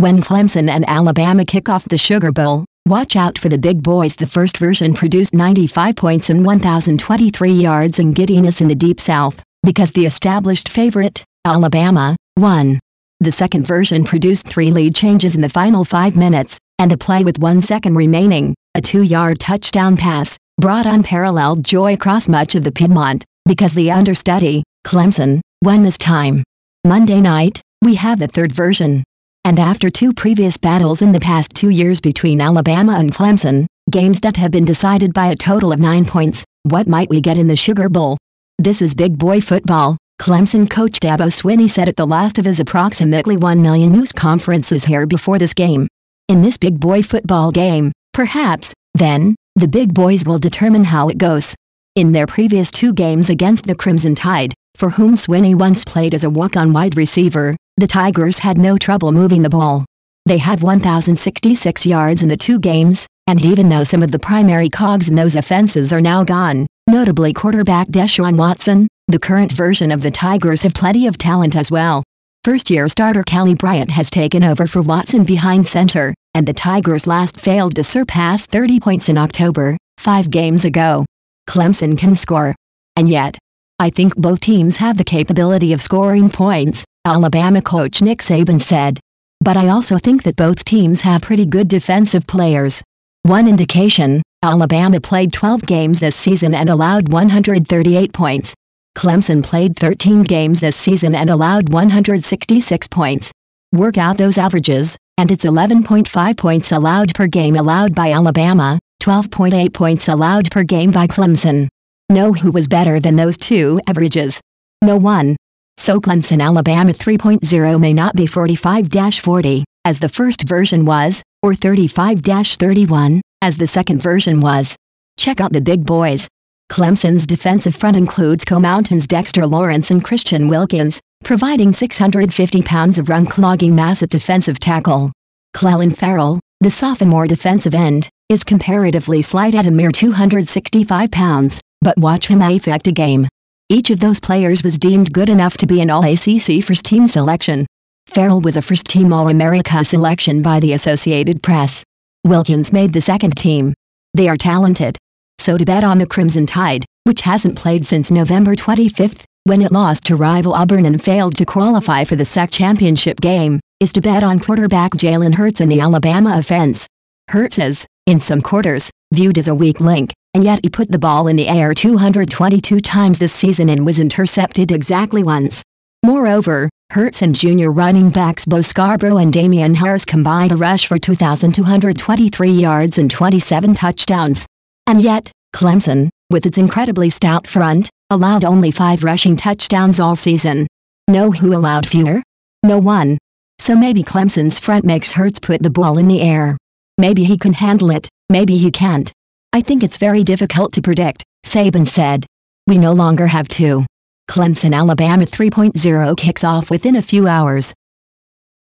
When Clemson and Alabama kick off the Sugar Bowl, watch out for the big boys. The first version produced 95 points and 1,023 yards in giddiness in the Deep South, because the established favorite, Alabama, won. The second version produced 3 lead changes in the final 5 minutes, and a play with 1 second remaining, a 2-yard touchdown pass, brought unparalleled joy across much of the Piedmont, because the understudy, Clemson, won this time. Monday night, we have the third version. And after 2 previous battles in the past 2 years between Alabama and Clemson, games that have been decided by a total of 9 points, what might we get in the Sugar Bowl? This is big boy football, Clemson coach Dabo Swinney said at the last of his approximately 1 million news conferences here before this game. In this big boy football game, perhaps, then, the big boys will determine how it goes. In their previous 2 games against the Crimson Tide, for whom Swinney once played as a walk-on wide receiver, the Tigers had no trouble moving the ball. They have 1,066 yards in the 2 games, and even though some of the primary cogs in those offenses are now gone, notably quarterback Deshaun Watson, the current version of the Tigers have plenty of talent as well. First-year starter Kelly Bryant has taken over for Watson behind center, and the Tigers last failed to surpass 30 points in October, 5 games ago. Clemson can score. And yet, I think both teams have the capability of scoring points, Alabama coach Nick Saban said. But I also think that both teams have pretty good defensive players. One indication, Alabama played 12 games this season and allowed 138 points. Clemson played 13 games this season and allowed 166 points. Work out those averages, and it's 11.5 points allowed per game allowed by Alabama, 12.8 points allowed per game by Clemson. Know who was better than those 2 averages? No one. So Clemson-Alabama 3.0 may not be 45-40, as the first version was, or 35-31, as the second version was. Check out the big boys. Clemson's defensive front includes Co-Mountain's Dexter Lawrence and Christian Wilkins, providing 650 pounds of run-clogging mass at defensive tackle. Clelin Farrell, the sophomore defensive end, is comparatively slight at a mere 265 pounds. But watch him affect a game. Each of those players was deemed good enough to be an All-ACC first-team selection. Farrell was a first-team All-America selection by the Associated Press. Wilkins made the second team. They are talented. So to bet on the Crimson Tide, which hasn't played since November 25, when it lost to rival Auburn and failed to qualify for the SEC championship game, is to bet on quarterback Jalen Hurts and the Alabama offense. Hurts is, in some quarters, viewed as a weak link, and yet he put the ball in the air 222 times this season and was intercepted exactly once. Moreover, Hurts and junior running backs Bo Scarborough and Damian Harris combined a rush for 2,223 yards and 27 touchdowns. And yet, Clemson, with its incredibly stout front, allowed only 5 rushing touchdowns all season. Know who allowed fewer? No one. So maybe Clemson's front makes Hurts put the ball in the air. Maybe he can handle it, maybe he can't. I think it's very difficult to predict, Saban said. We no longer have 2. Clemson-Alabama 3.0 kicks off within a few hours,